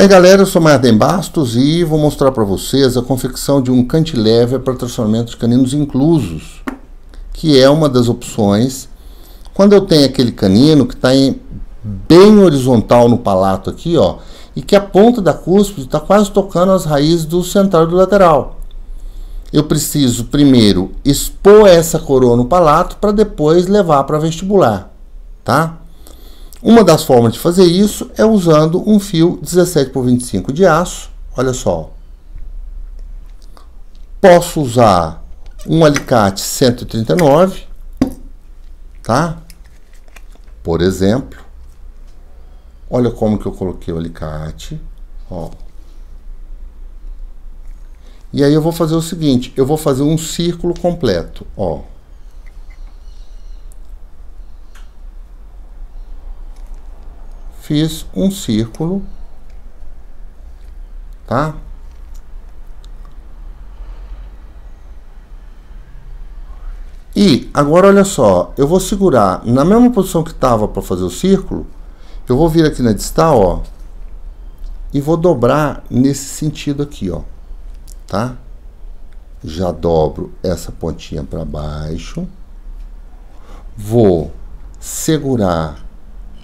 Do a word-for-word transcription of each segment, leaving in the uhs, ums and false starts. Aí galera, eu sou Marden Bastos e vou mostrar para vocês a confecção de um cantilever para tracionamento de caninos inclusos, que é uma das opções. Quando eu tenho aquele canino que está bem horizontal no palato aqui, ó, e que a ponta da cúspide está quase tocando as raízes do central e do lateral, eu preciso primeiro expor essa coroa no palato para depois levar para vestibular, tá? Uma das formas de fazer isso é usando um fio dezessete por vinte e cinco de aço. Olha só. Posso usar um alicate cento e trinta e nove, tá? Por exemplo. Olha como que eu coloquei o alicate, ó. E aí eu vou fazer o seguinte, eu vou fazer um círculo completo, ó. Fiz um círculo, tá? E agora olha só, eu vou segurar na mesma posição que estava para fazer o círculo, eu vou vir aqui na distal, ó, e vou dobrar nesse sentido aqui, ó, tá? Já dobro essa pontinha para baixo, vou segurar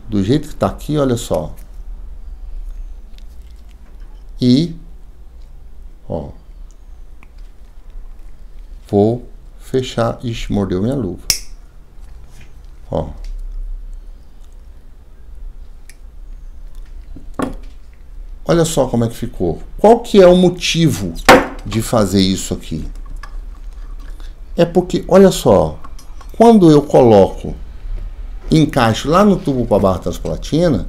do jeito que tá aqui, olha só. E, ó. Vou fechar. Ixi, mordeu minha luva. Ó. Olha só como é que ficou. Qual que é o motivo de fazer isso aqui? É porque, olha só. Quando eu coloco... encaixo lá no tubo para a barra transpalatina,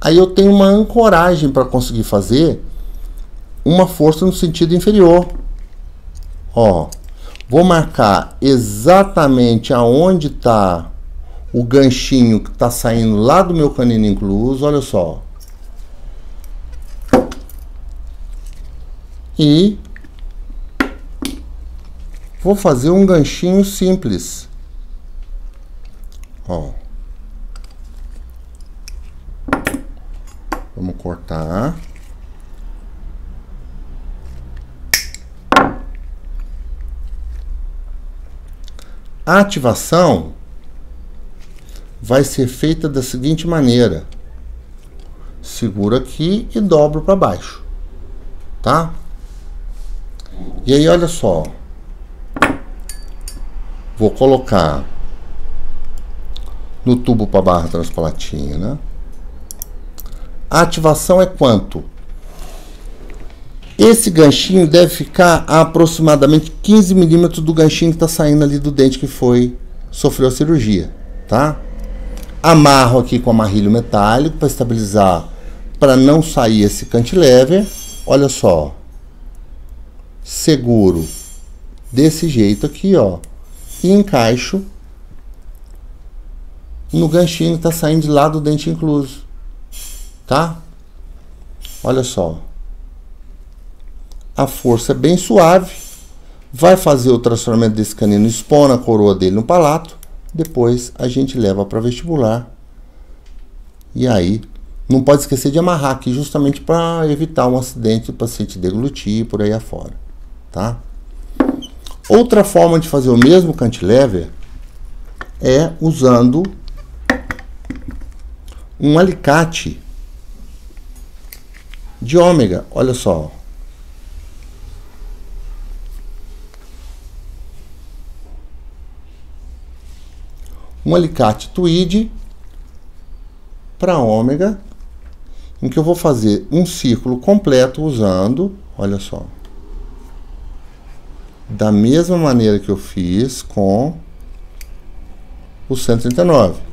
aí eu tenho uma ancoragem para conseguir fazer uma força no sentido inferior. Ó, vou marcar exatamente aonde está o ganchinho que está saindo lá do meu canino incluso, olha só. E vou fazer um ganchinho simples. Ó. Vamos cortar. A ativação vai ser feita da seguinte maneira: seguro aqui e dobro para baixo, tá? E aí olha só, vou colocar no tubo para barra transpalatina. A ativação é quanto? Esse ganchinho deve ficar a aproximadamente quinze milímetros do ganchinho que está saindo ali do dente que foi sofreu a cirurgia, tá? Amarro aqui com amarrilho metálico para estabilizar, para não sair esse cantilever. Olha só, seguro desse jeito aqui, ó, e encaixo no ganchinho que tá saindo de lá do dente incluso, tá? Olha só, a força é bem suave, vai fazer o tracionamento desse canino, expõe a coroa dele no palato, depois a gente leva para vestibular. E aí, não pode esquecer de amarrar aqui, justamente para evitar um acidente do paciente deglutir por aí afora, tá? Outra forma de fazer o mesmo cantilever é usando um alicate de ômega, olha só. Um alicate tweed para ômega, em que eu vou fazer um círculo completo usando, olha só. Da mesma maneira que eu fiz com o cento e trinta e nove.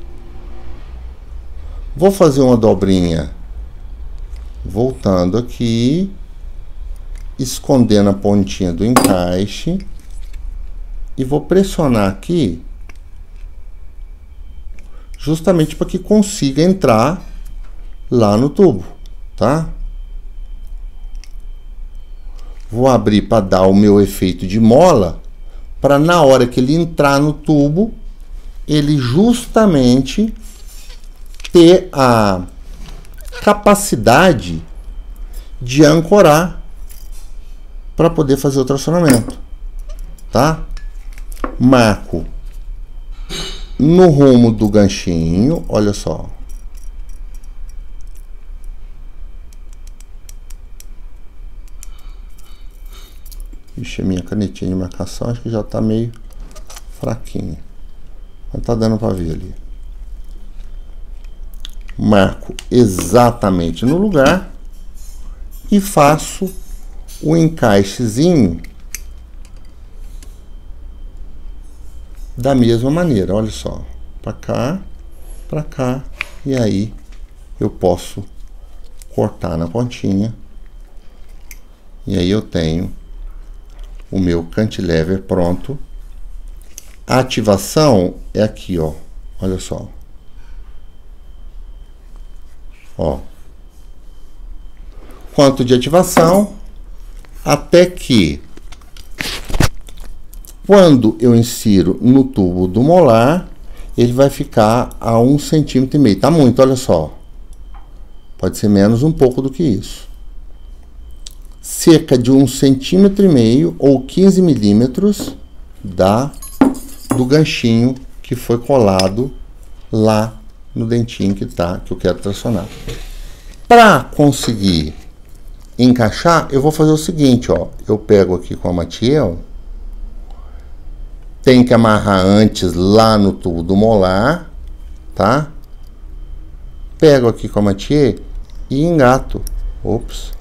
Vou fazer uma dobrinha voltando aqui, escondendo a pontinha do encaixe e vou pressionar aqui justamente para que consiga entrar lá no tubo, tá? Vou abrir para dar o meu efeito de mola, para na hora que ele entrar no tubo, ele justamente ter a capacidade de ancorar para poder fazer o tracionamento, tá? Marco no rumo do ganchinho, olha só. Ixi, minha canetinha de marcação acho que já tá meio fraquinha, mas tá dando para ver ali. Marco exatamente no lugar e faço o encaixezinho da mesma maneira, olha só, para cá, para cá, e aí eu posso cortar na pontinha e aí eu tenho o meu cantilever pronto. A ativação é aqui, ó, olha só, ó, quanto de ativação até que, quando eu insiro no tubo do molar, ele vai ficar a um centímetro e meio. Tá muito, olha só. Pode ser menos um pouco do que isso. Cerca de um centímetro e meio ou quinze milímetros da do ganchinho que foi colado lá no dentinho que tá, que eu quero tracionar. Para conseguir encaixar, eu vou fazer o seguinte, ó. Eu pego aqui com a matiel, tem que amarrar antes lá no tubo do molar, tá? Pego aqui com a matiel e engato. Ops.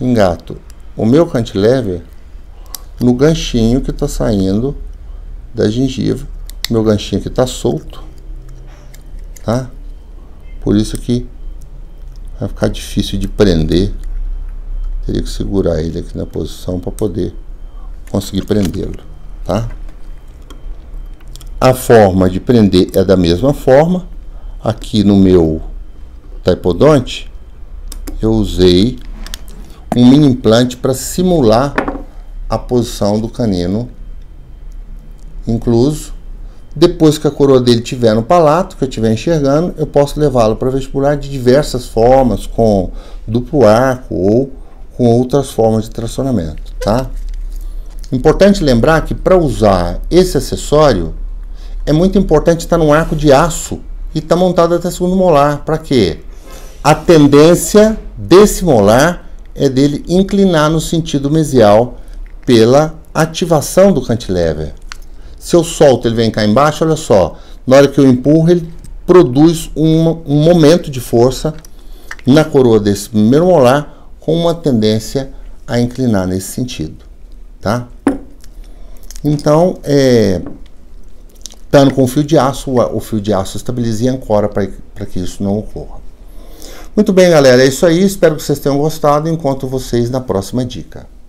Engato o meu cantilever no ganchinho que tá saindo da gengiva. Meu ganchinho que tá solto, tá? Por isso que vai ficar difícil de prender. Teria que segurar ele aqui na posição para poder conseguir prendê-lo, tá? A forma de prender é da mesma forma. Aqui no meu typodonte, eu usei um mini implante para simular a posição do canino incluso. Depois que a coroa dele tiver no palato, que eu estiver enxergando, eu posso levá-lo para vestibular de diversas formas, com duplo arco ou com outras formas de tracionamento, tá? Importante lembrar que para usar esse acessório, é muito importante estar num arco de aço e estar montado até segundo molar. Para quê? A tendência desse molar é dele inclinar no sentido mesial pela ativação do cantilever. Se eu solto, ele vem cá embaixo, olha só. Na hora que eu empurro, ele produz um, um momento de força na coroa desse primeiro molar, com uma tendência a inclinar nesse sentido, tá? Então, é, estando com o fio de aço, o fio de aço estabiliza e ancora para que isso não ocorra. Muito bem, galera, é isso aí. Espero que vocês tenham gostado. Encontro vocês na próxima dica.